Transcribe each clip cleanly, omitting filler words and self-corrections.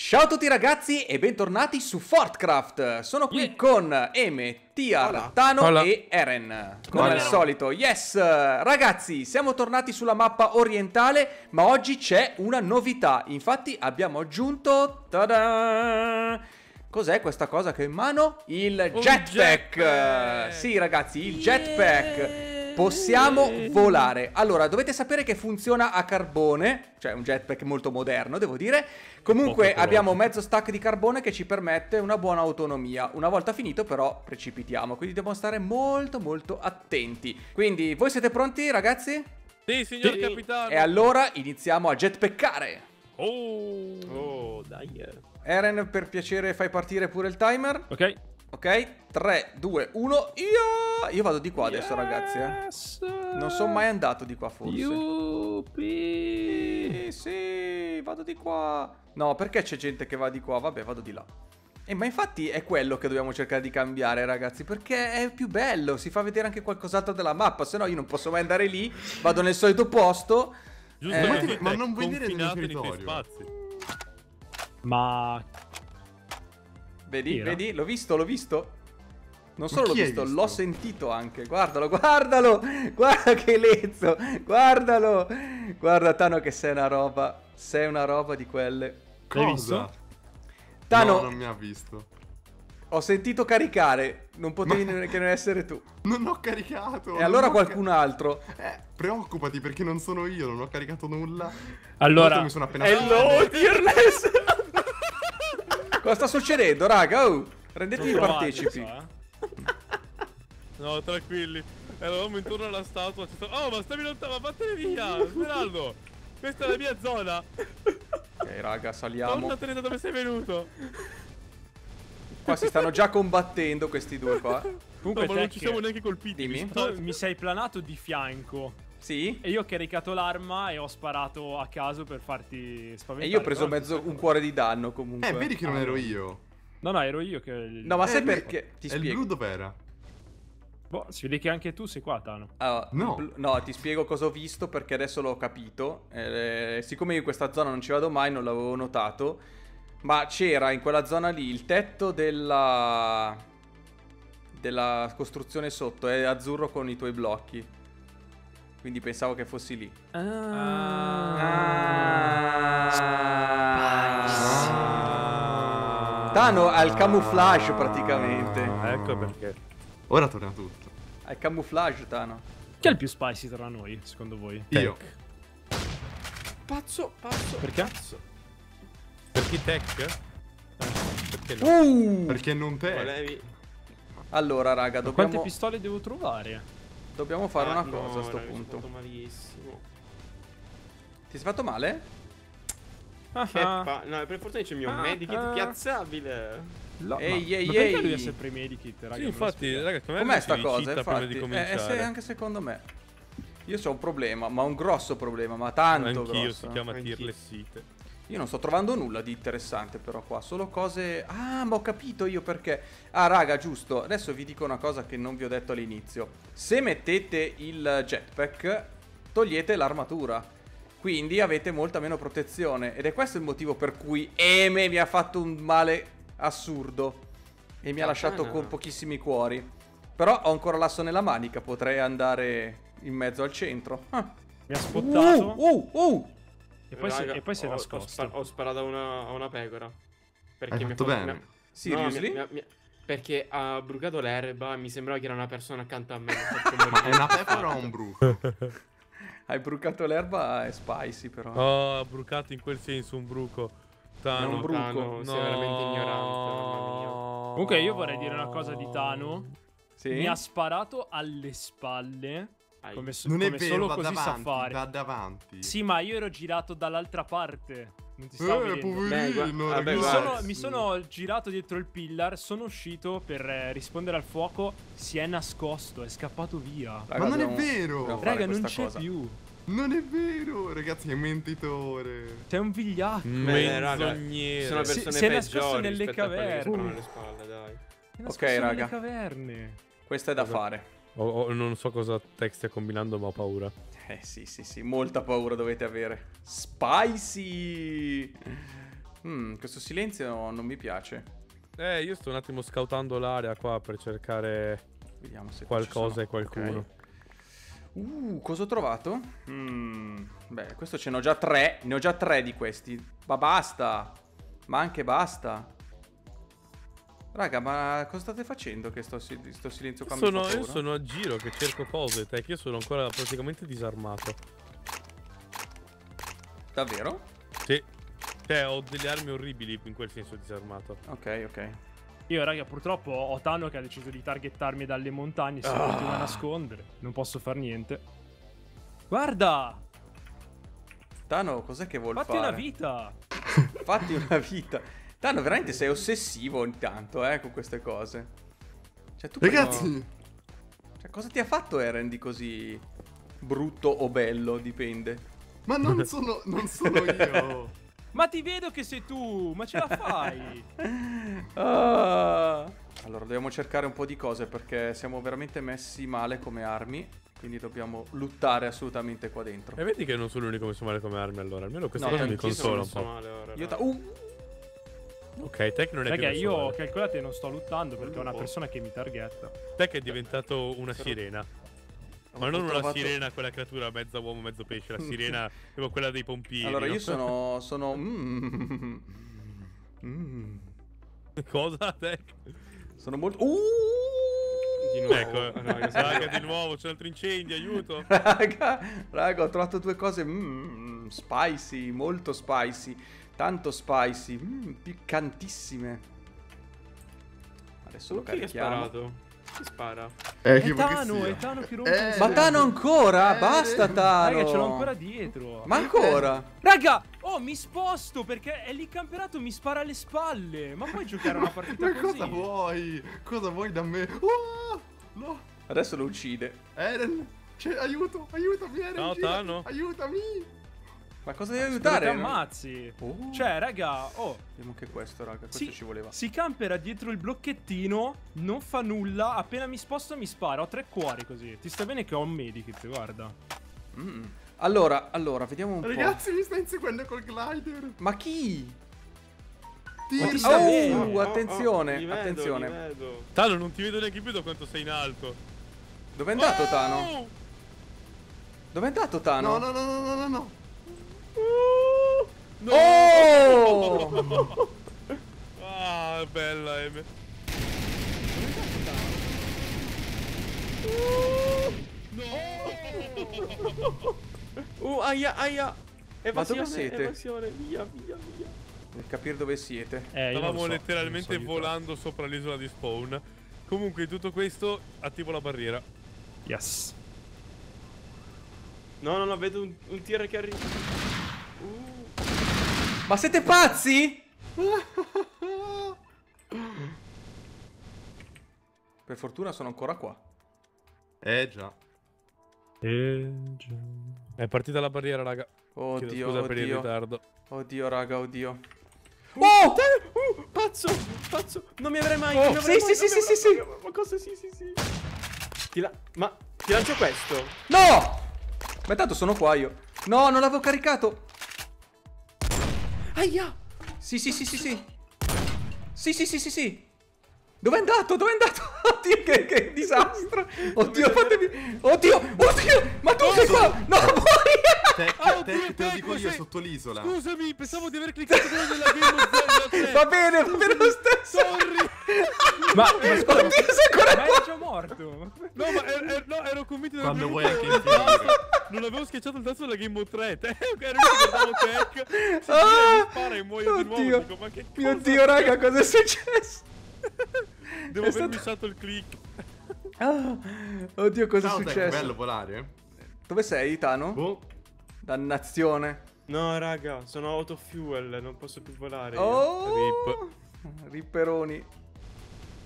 Ciao a tutti ragazzi e bentornati su FortCraft. Sono qui con Eme, Tia, Tano e Eren. Come al solito, yes! Ragazzi, siamo tornati sulla mappa orientale, ma oggi c'è una novità. Infatti abbiamo aggiunto... Ta-da! Cos'è questa cosa che ho in mano? Il jetpack! Sì ragazzi, il jetpack! Possiamo volare. Allora, dovete sapere che funziona a carbone, cioè un jetpack molto moderno, devo dire. Comunque abbiamo mezzo stack di carbone che ci permette una buona autonomia. Una volta finito però precipitiamo, quindi dobbiamo stare molto molto attenti. Quindi, voi siete pronti ragazzi? Sì, signor capitano. E allora iniziamo a jetpackare. Oh, dai. Eren, per piacere fai partire pure il timer. Ok. Ok, 3, 2, 1, io vado di qua adesso ragazzi Non sono mai andato di qua forse. Yuppie. Sì, vado di qua. No, perché c'è gente che va di qua? Vabbè, vado di là. Ma infatti è quello che dobbiamo cercare di cambiare ragazzi, perché è più bello, si fa vedere anche qualcos'altro della mappa. Se no io non posso mai andare lì, vado nel solito posto. Giusto, ma non vuoi dire nel territorio. Ma... Vedi, vedi, l'ho visto. Non solo l'ho visto, l'ho sentito anche. Guardalo, guardalo. Guarda che lezzo, guardalo. Guarda Tano che sei una roba. Sei una roba di quelle. Cosa? L'hai visto? Tano, no, non mi ha visto. Ho sentito caricare. Non potevi che non essere tu. Non ho caricato. E allora qualcun altro. Preoccupati perché non sono io. Non ho caricato nulla. Allora mi sono appena hello, Tearless. Cosa sta succedendo, raga? Rendetevi partecipi. No, tranquilli. Eravamo intorno alla statua. Oh, ma stavi lontano, vattene via, Smeraldo. Questa è la mia zona. Ok, raga, saliamo. Tornatene da dove sei venuto. Qua si stanno già combattendo questi due qua. Comunque, no, ma non ci siamo neanche colpiti. Mi sei planato di fianco. Sì. E io ho caricato l'arma e ho sparato a caso per farti spaventare. E io ho preso mezzo un cuore di danno comunque. Vedi che non ero io. No, no, ero io che... No, ma sai perché? Ti spiego. E il blu dov'era? Boh, si vede che anche tu sei qua, Tano. Allora, no. No, ti spiego cosa ho visto perché adesso l'ho capito. Siccome io in questa zona non ci vado mai, non l'avevo notato. Ma c'era in quella zona lì il tetto della costruzione sotto. È azzurro con i tuoi blocchi. Quindi pensavo che fossi lì. Tano ha il camouflage praticamente. Ecco perché. Ora torna tutto. Ha il camouflage Tano. Chi è il più spicy tra noi secondo voi? Io. Pazzo. Perché? Pazzo. Perché Tech? Perché no? Perché non te? Volevi... Allora raga dobbiamo... Quante pistole devo trovare? Dobbiamo fare una cosa a sto punto. Fatto malissimo. Ti sei fatto male? No, per fortuna c'è il mio medikit piazzabile. Ehi, ma lui ha sempre i medikit, raga. Sì, infatti, raga, com'è sta cosa? Infatti, anche secondo me. Io ho un problema, ma un grosso problema, ma tanto grosso. Anch'io, si chiama TearlessRaptor. Io non sto trovando nulla di interessante però qua, solo cose... Ah, ma ho capito io perché... Ah, raga, giusto, adesso vi dico una cosa che non vi ho detto all'inizio. Se mettete il jetpack, togliete l'armatura. Quindi avete molta meno protezione. Ed è questo il motivo per cui Eme mi ha fatto un male assurdo. E mi ha lasciato con pochissimi cuori. Però ho ancora l'asso nella manica, potrei andare in mezzo al centro. Mi ha spottato. E poi si è nascosto. Ho sparato a una pecora. Perché mi ha fatto bene. Seriously? Perché ha brucato l'erba. Mi sembrava che era una persona accanto a me. Ma è una pecora o un bruco? Hai brucato l'erba è spicy però. Oh, ha brucato in quel senso un bruco. Tano, un bruco. Tano, sei veramente ignorante. Comunque io vorrei dire una cosa di Tano. Sì? Mi ha sparato alle spalle. Come solo così davanti, sa fare davanti. Sì, ma io ero girato dall'altra parte. Non ti stavo poverino, vabbè, mi sono girato dietro il pillar. Sono uscito per rispondere al fuoco. Si è nascosto, è scappato via. Raga, ma non è vero. Raga, non c'è più. Non è vero, ragazzi, è un mentitore. C'è un vigliacco. Menzognero. Si è nascosto nelle caverne. Ok, raga, questa è da fare. Non so cosa Tech stia combinando, ma ho paura. Sì, molta paura dovete avere. Spicy! Questo silenzio non mi piace. Io sto un attimo scoutando l'area qua per cercare qualcosa e qualcuno. Okay. Cosa ho trovato? Beh, questo ce ne ho già tre. Ne ho già tre di questi. Ma basta. Ma anche basta. Raga, ma cosa state facendo che sto silenzio qua? Io sono a giro che cerco cose, Tech. Io sono ancora praticamente disarmato. Davvero? Sì. Cioè, ho delle armi orribili, in quel senso disarmato. Ok, ok. Io, raga, purtroppo ho Tano che ha deciso di targettarmi dalle montagne. Si continua a nascondere. Non posso far niente. Guarda! Tano, cos'è che vuol fare? Fatti una vita! Fatti una vita! Tano, veramente sei ossessivo ogni tanto, con queste cose. Cioè, tu ragazzi! Cioè, cosa ti ha fatto Eren di così brutto o bello? Dipende. Ma non sono io! Ma ti vedo che sei tu, ma ce la fai? Allora, dobbiamo cercare un po' di cose perché siamo veramente messi male come armi. Quindi dobbiamo lottare assolutamente qua dentro. E vedi che non sono l'unico messo male come armi allora. Almeno questa cosa mi consola un po'. Male, ora, ok, Tech non è più. Raga, io calcolate non sto lottando perché ho una persona che mi targetta. Tech è diventato una sirena. Ma non una sirena, quella creatura mezza uomo, mezzo pesce, la sirena, tipo quella dei pompieri. Allora io sono... Cosa, Tech? Sono molto... Di nuovo. Ecco, raga, di nuovo, c'è un altro incendio, aiuto. Raga, ho trovato due cose spicy, molto spicy, tanto spicy, piccantissime. Adesso lo carichiamo. Chi ha sparato? Si spara. È Tano che rompe. Ma Tano ancora? Basta Tano. Raga, ce l'ho ancora dietro. Ma ancora? Raga, mi sposto perché è lì camperato, mi spara alle spalle. Ma puoi giocare una partita ma così? Ma cosa vuoi? Cosa vuoi da me? No. Adesso lo uccide. Eren, aiuto, aiutami Eren. No, Tano. Aiutami. Ma cosa devi aiutare? Ti ammazzi. Cioè, raga, vediamo che questo, raga, questo ci voleva. Si campera dietro il blocchettino, non fa nulla, appena mi sposto mi spara, ho tre cuori così. Ti sta bene che ho un medikit, guarda. Allora, vediamo un po'. Ragazzi, mi sta inseguendo col glider. Ma chi? Attenzione, attenzione. Tano, non ti vedo neanche più da quanto sei in alto. Dove è andato Tano? Dove è andato Tano? No. No. Bella M. Aia. Evasione, ma dove siete? Evasione, via. Per capire dove siete. Stavamo letteralmente volando sopra l'isola di spawn. Comunque in tutto questo attivo la barriera. Yes. No, vedo un TR che arriva. Ma siete pazzi? Per fortuna sono ancora qua. Eh già. È partita la barriera, raga. Oddio, scusa per il ritardo. Oddio, raga, oddio. Pazzo. Non mi avrei mai. Sì. Ma cosa? Sì. Ma ti lancio questo. No! Ma tanto sono qua io. No, non l'avevo caricato. Aia! Sì. Dov'è andato? Oddio, che disastro! Oddio, fatemi... Oddio! Ma tu sei qua! No, poi! Te lo dico io, sotto l'isola. Scusami, pensavo di aver cliccato quello della game. Va bene lo stesso. Sorry. Ma oddio, sei ancora qua! Ma è già morto. No, ma ero convinto di aver cliccato. Non avevo schiacciato il tasto della Game Boy 3. Ero io che Tech. Spara e muoio di nuovo. Dico, ma che cazzo? Mio Dio, raga, cosa è successo? Devo aver missato il click. Oddio, cosa è successo? È bello volare. Dove sei, Tano? Dannazione. No, raga, sono out of fuel. Non posso più volare. Rip. Ripperoni.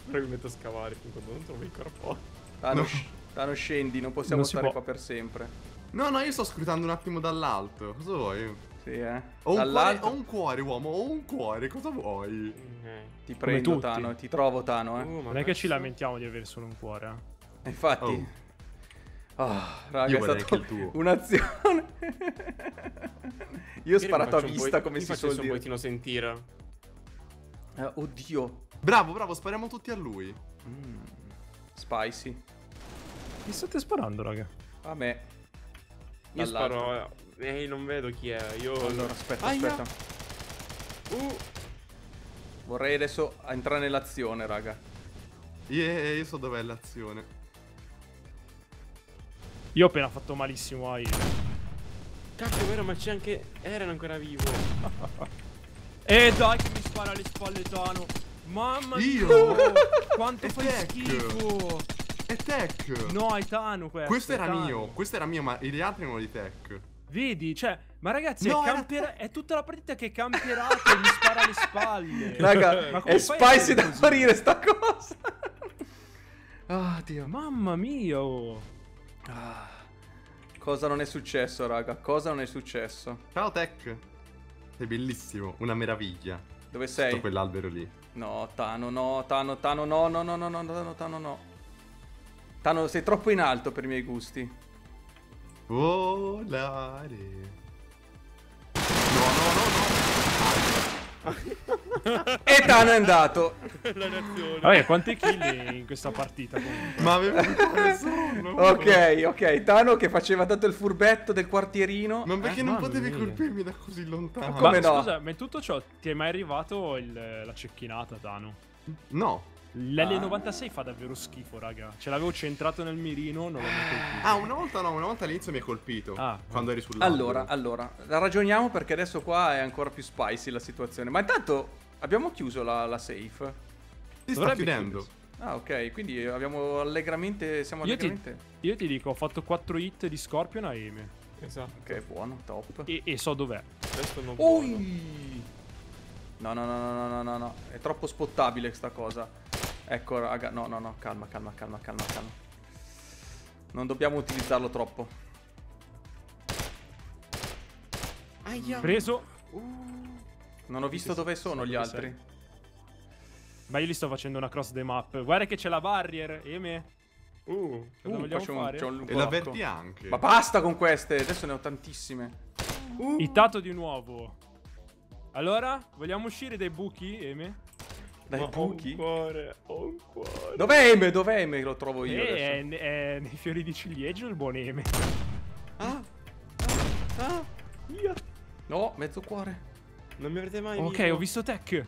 Ora mi metto a scavare. Finché non trovo il corpo. Tano, scendi. Non possiamo stare qua per sempre. No, io sto scrutando un attimo dall'alto. Cosa vuoi? Sì, Ho un cuore, uomo, ho un cuore. Cosa vuoi? Ti prendo, Tano, ti trovo, Tano, non è che ci lamentiamo di avere solo un cuore, infatti. Raga, è stata un'azione. Io ho sparato a vista, come si suol dire. Un pochino sentire. Oddio. Bravo, bravo, spariamo tutti a lui. Spicy. Mi state sparando, raga? A me. Io sparo. Non vedo chi è. Io. Allora, aspetta, aspetta. Vorrei adesso entrare nell'azione, raga. Io so dov'è l'azione. Io ho appena fatto malissimo a Eren. Cacchio, vero, ma c'è anche Eren ancora vivo. Dai che mi spara alle spalle Tano. Mamma mia. Quanto fai schifo. È Tech. No, è Tano questo. Questo era mio. Questo era mio, ma gli altri erano di Tech. Vedi, cioè, ma ragazzi, no, è tutta la partita che è campierata e mi spara alle spalle. Raga, è spicy da morire sta cosa. Ah, Dio. Mamma mia. Cosa non è successo, raga? Cosa non è successo? Ciao, Tech. Sei bellissimo, una meraviglia. Dove sei? Sotto quell'albero lì. No, Tano, no, Tano, Tano, no, no, no, no, no, no, Tano, no. Tano, sei troppo in alto per i miei gusti. Volare. No, no, no, no. E Tano è andato. Vabbè, quanti kill in questa partita comunque. Ma avevo nessuno. Ok, ok, Tano che faceva tanto il furbetto del quartierino. Ma perché non potevi colpirmi da così lontano? Ma come no? Scusa, ma in tutto ciò ti è mai arrivato la cecchinata, Tano? No. L'L96 fa davvero schifo, raga. Ce l'avevo centrato nel mirino, non l'ho mai colpito. Ah, una volta no, una volta all'inizio mi hai colpito. Quando eri sull'albero. Allora, ragioniamo perché adesso qua è ancora più spicy la situazione. Ma intanto abbiamo chiuso la safe. Si sta chiudendo. Ah, ok, quindi abbiamo allegramente, siamo allegramente. Io ti dico, ho fatto 4 hit di Scorpion a Eme. Esatto. Ok, buono, top. E so dov'è. Ui! No, no, no, no, no, no, no. È troppo spottabile questa cosa. Ecco, raga, no, no, no, calma, calma, calma, calma, calma. Non dobbiamo utilizzarlo troppo. Aia. Preso. Non ho visto dove sono gli altri. Ma io li sto facendo una cross the map. Guarda che c'è la barrier, Eme. E la verdi anche. Ma basta con queste, adesso ne ho tantissime. Itato di nuovo. Allora, vogliamo uscire dai buchi, Eme? Dai buchi? Ho un cuore. Dov'è Eme? Dov'è Eme? Lo trovo io adesso. È nei fiori di ciliegio il buon Eme. No, mezzo cuore. Non mi avete mai visto. Ok, ho visto Tech.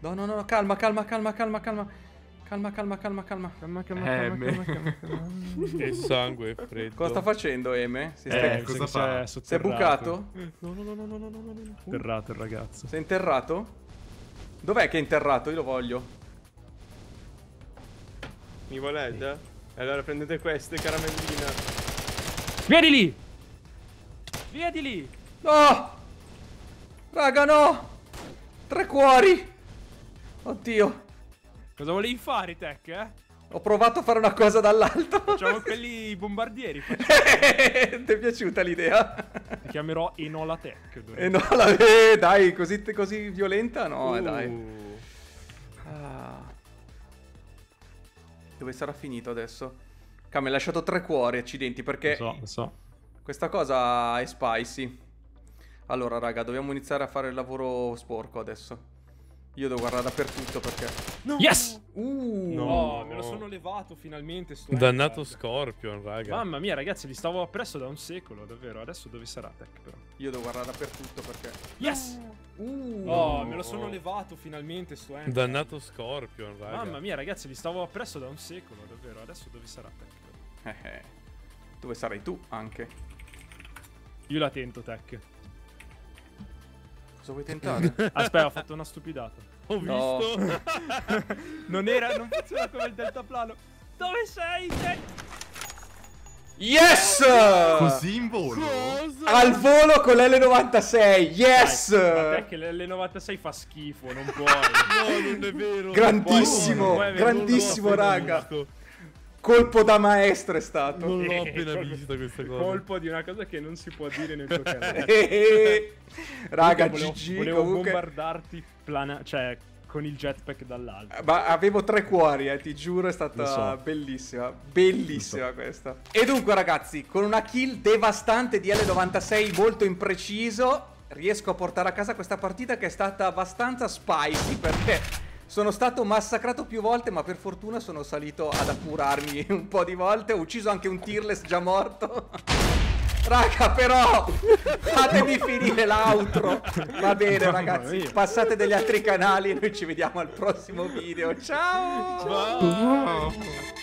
No, no, no, calma, calma, calma, calma, calma. Calma, calma, calma, calma. Calma, calma, calma. Il sangue è freddo. Cosa sta facendo Eme? Si è bucato? No, no, no, no, no, no, no. Interrato il ragazzo. Sei interrato? Dov'è che è interrato? Io lo voglio. Mi volete? Allora prendete queste, caramellina. Via di lì! Via di lì! No! Raga, no! 3 cuori! Oddio. Cosa volevi fare, Tech, Ho provato a fare una cosa dall'alto. Facciamo quelli bombardieri. Ti è piaciuta l'idea? Ti chiamerò Enola Tech. Enola, dai, così violenta? No, dai. Dove sarà finito adesso? Mi ha lasciato 3 cuori, accidenti, perché... Lo so. Questa cosa è spicy. Allora, raga, dobbiamo iniziare a fare il lavoro sporco adesso. Io devo guardare dappertutto perché... No. Yes! No, me lo sono levato finalmente sto... Dannato Scorpion, raga. Mamma mia, ragazzi, li stavo appresso da un secolo, davvero. Adesso dove sarà Tech, però? Io devo guardare dappertutto perché... Yes! Me lo sono levato finalmente sto... Dannato Scorpion, raga. Mamma mia, ragazzi, li stavo appresso da un secolo, davvero. Adesso dove sarà Tech, però? Dove sarai tu, anche? Io la tento, Tech. Cosa vuoi tentare? Aspetta, ho fatto una stupidata. Ho visto. Non funziona come il deltaplano. Dove sei? Yes! Così in volo? Al volo con l'L96. Yes! Ma te che l'L96 fa schifo, non puoi. No, non è vero. Grandissimo, grandissimo, raga. Colpo da maestro è stato. Non l'ho appena vista questa cosa. Colpo di una cosa che non si può dire nel tuo canale. Raga, GG. Volevo bombardarti cioè con il jetpack dall'alto. Ma avevo 3 cuori, ti giuro, è stata bellissima. Bellissima questa. E dunque, ragazzi, con una kill devastante di L96 molto impreciso, riesco a portare a casa questa partita, che è stata abbastanza spicy perché sono stato massacrato più volte, ma per fortuna sono salito ad appurarmi un po' di volte. Ho ucciso anche un Tearless già morto. Raga, però fatemi finire l'outro. Va bene ragazzi, passate degli altri canali e noi ci vediamo al prossimo video. Ciao. Ciao.